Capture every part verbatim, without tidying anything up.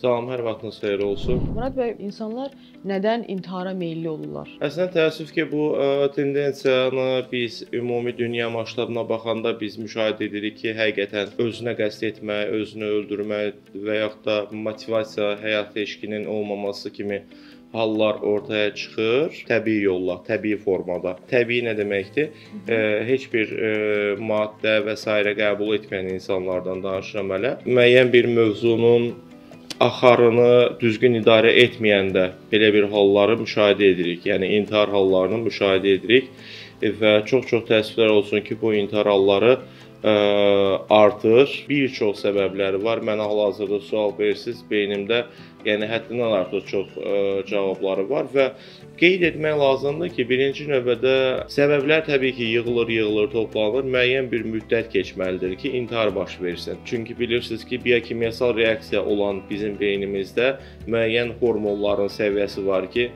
Salam, hər vaxtınız xeyir olsun. Murad bəy, insanlar nədən intihara meyilli olurlar? Əslində təəssüf ki, bu tendensiyanı biz ümumi dünya məşəbinə baxanda biz müşahidə edirik ki, həqiqətən özünə qəsd etmək, özünü öldürmək və yaxud da motivasiya, həyat ilişkinin olmaması kimi hallar ortaya çıxır təbii yolla, təbii formada. Təbii nə deməkdir? E, heç bir e, maddə və sairə qəbul etməyən insanlardan danışıram hələ. Müəyyən bir mövzunun axarını düzgün idarə etməyəndə belə bir halları müşahidə edirik. Yəni intihar hallarını müşahidə edirik və çox-çox təəssüflər olsun ki, bu intihar halları ə, artır. Bir çox səbəbləri var. Mənə hal-hazırda sual verirsiniz, beynimdə yəni həddindən artıq çox ə, cavabları var və qeyd etmək lazımdır ki, birinci növbədə səbəblər təbii ki, yığılır, yığılır, toplanır. Müəyyən bir müddət keçməlidir ki, intihar baş versin. Çünki bilirsiniz ki, biokimyasal reaksiya olan bizim beynimizdə müəyyən hormonların səviyyəsi var ki,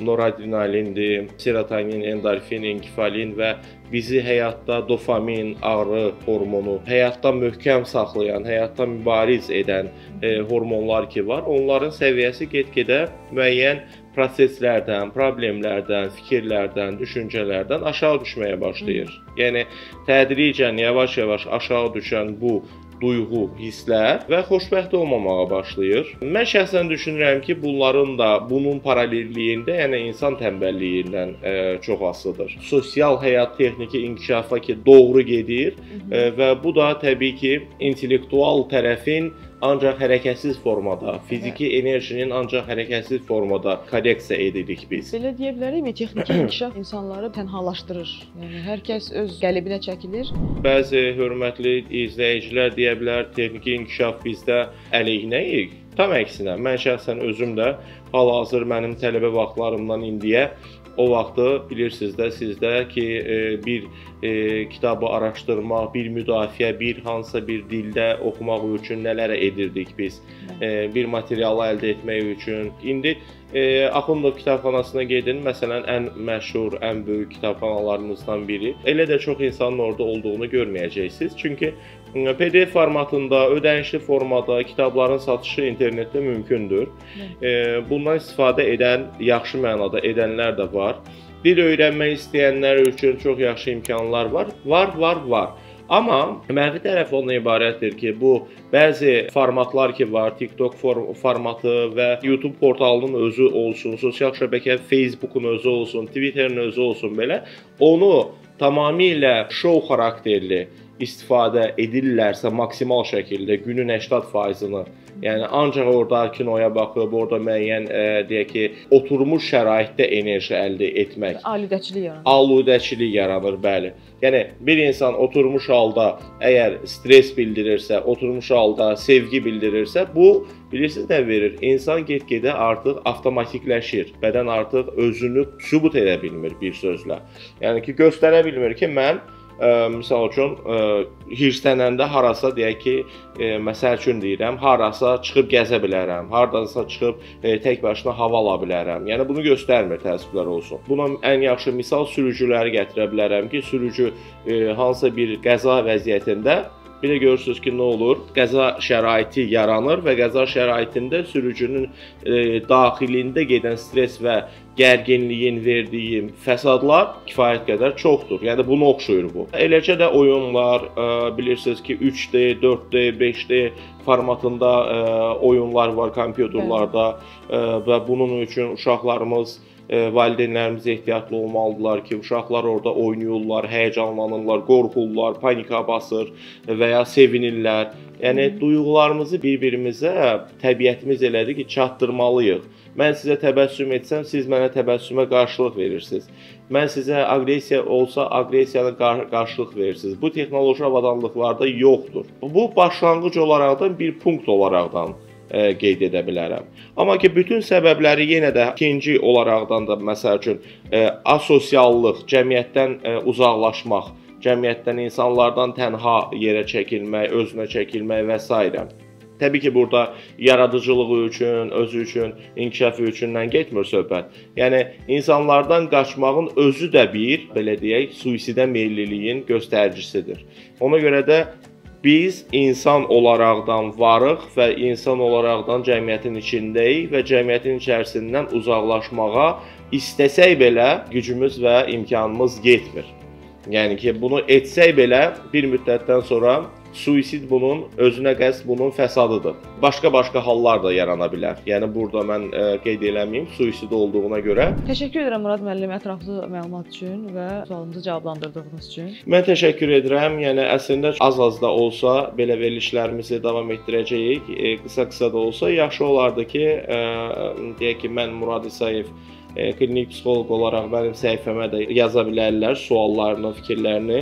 noradrenalindir, serotonin, endorfin, enkefalin və bizi həyatda dopamin, ağrı hormonu, həyatda möhkəm saxlayan, həyatda mübariz edən e, hormonlar ki var, onların səviyyəsi get-gedə müəyyən proseslərdən, problemlərdən, fikirlərdən, düşüncələrdən aşağı düşməyə başlayır. Yəni, tədricən yavaş-yavaş aşağı düşən bu duyğu, hisslər və xoşbəxt olmamağa başlayır. Mən şəxsən düşünürəm ki, bunların da, bunun paralelliyində, yəni insan tənbəlliyindən e, çox asılıdır. Sosial həyat texniki inkişafa ki, doğru gedir e, və bu da təbii ki, intellektual tərəfin ancaq hərəkətsiz formada, fiziki enerjinin ancaq hərəkətsiz formada korreksiya edirik biz. Belə deyə bilərikmi, texniki inkişaf insanları tənhalaşdırır? Yəni, hər kəs öz qəlibinə çəkilir. Bəzi hörmətli izləyicilər deyə bilər, texniki inkişaf bizdə əleyhinəyik. Tam əksinə, mən şəxsən özüm də hal-hazır mənim tələbə vaxtlarımdan indiyə o vaxtı bilirsiniz də, sizdə ki, bir e, kitabı araşdırmaq, bir müdafiə, bir hansısa bir dildə oxumaq üçün nələrə edirdik biz, e, bir materialı əldə etmək üçün. İndi e, Axundov kitabxanasına gedin, məsələn, ən məşhur, ən böyük kitabxanalarımızdan biri. Elə də çox insanın orada olduğunu görməyəcəksiniz. Çünki P D F formatında, ödənişli formada kitabların satışı internetdə mümkündür. E, bundan istifadə edən, yaxşı mənada edənlər də var. Dil öyrənmək istəyənlər üçün çox yaxşı imkanlar var. Var, var, var. Amma mənfi tərəf ondan ibarətdir ki, bu bəzi formatlar ki var, TikTok formatı və YouTube portalının özü olsun, sosial şəbəkə Facebook'un özü olsun, Twitter'ın özü olsun belə, onu tamamilə şou xarakterli istifadə edirlərsə maksimal şəkildə günün səksən faizini, yəni ancaq orada kinoya baxıb, orada müəyyən e, deyək ki, oturmuş şəraitdə enerji əldə etmək. Aludəçilik yaranır. Aludəçilik yaranır, bəli. Yəni bir insan oturmuş halda əgər stres bildirirsə, oturmuş halda sevgi bildirirsə, bu bilirsiniz nə verir? İnsan get-gedə artıq avtomatikləşir. Bədən artıq özünü sübut edə bilmir bir sözlə. Yəni ki, göstərə bilmir ki, mən misal üçün, hirslənəndə harasa deyək ki, məsəl üçün deyirəm, harasa çıxıb gəzə bilərəm, haradansa çıxıb tək başına hava ala bilərəm. Yəni, bunu göstərmir, təəssüflər olsun. Buna ən yaxşı misal sürücüləri gətirə bilərəm ki, sürücü hansısa bir qəza vəziyyətində bir də görürsünüz ki, nə olur? Qəza şəraiti yaranır və qəza şəraitində sürücünün e, daxilində gedən stres və gərginliyin verdiyi fəsadlar kifayət qədər çoxdur. Yəni, bunu oxşuyur bu. Eləcə də oyunlar, e, bilirsiniz ki, üç D, dörd D, beş D formatında e, oyunlar var kompüterlarda e, və bunun üçün uşaqlarımız, valideynlərimizə ehtiyatlı olmalıdırlar ki, uşaqlar orada oynayırlar, həyəcanlanırlar, qorxurlar, panika basır və ya sevinirlər. Yəni, duyğularımızı bir-birimizə təbiətimiz elədi ki, çatdırmalıyıq. Mən sizə təbəssüm etsəm, siz mənə təbəssümə qarşılıq verirsiniz. Mən sizə aqressiya olsa, aqressiyana qarşılıq verirsiniz. Bu texnoloji avadanlıqlarda yoxdur. Bu, başlanğıc olaraqdan bir punkt olaraqdan qeyd edə bilərəm. Amma ki, bütün səbəbləri yenə də ikinci olaraqdan da, məsəl üçün, asosiallıq, cəmiyyətdən uzaqlaşmaq, cəmiyyətdən insanlardan tənha yerə çəkilmək, özünə çəkilmək və s. Təbii ki, burada yaradıcılığı üçün, özü üçün, inkişafı üçündən getmir söhbət. Yəni, insanlardan qaçmağın özü də bir, belə deyək, suisidə meyilliliyin göstəricisidir. Ona görə də Biz insan olaraqdan varıq və insan olaraqdan cəmiyyətin içindəyik və cəmiyyətin içərisindən uzaqlaşmağa istəsək belə gücümüz və imkanımız yetmir. Yəni ki, bunu etsək belə bir müddətdən sonra suisid bunun, özünə qəsd bunun fəsadıdır. Başqa-başqa hallar da yarana bilər. Yəni burada mən qeyd eləməyim suisid olduğuna görə. Təşəkkür edirəm Murad müəllim ətraflı məlumat üçün və sualımızı cavablandırdığınız üçün. Mən təşəkkür edirəm. Yəni əslində az-az da olsa belə verilişlərimizi davam etdirəcəyik. Qısa-qısa da olsa yaxşı olardı ki, deyək ki, mən Murad İsaev klinik psixoloq olaraq mənim səhifəmə də yaza bilərlər suallarını, fikirlərini.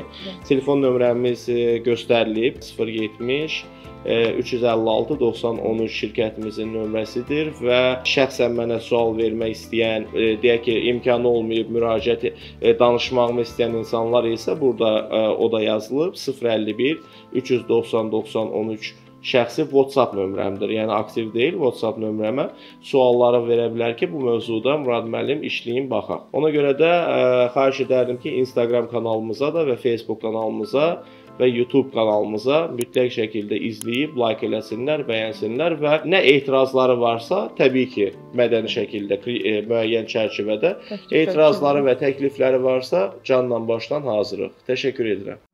Telefon nömrəmiz göstərilib sıfır yetmiş üç yüz əlli altı doxsan on üç şirkətimizin nömrəsidir və şəxsən mənə sual vermək istəyən, deyək ki, imkanı olmayıb müraciət danışmağımı istəyən insanlar isə burada o da yazılıb sıfır əlli bir üç yüz doxsan doxsan on üç şəxsi WhatsApp nömrəmdir, yəni aktiv deyil WhatsApp nömrəmə suallara verə bilər ki, bu mövzuda Murad müəllim işləyin baxaq. Ona görə də xahiş edərdim ki, Instagram kanalımıza da və Facebook kanalımıza və YouTube kanalımıza mütləq şəkildə izləyib, like eləsinlər, bəyənsinlər və nə etirazları varsa, təbii ki, mədəni şəkildə, müəyyən çərçivədə etirazları və təklifləri varsa, canla başdan hazırıq. Təşəkkür edirəm.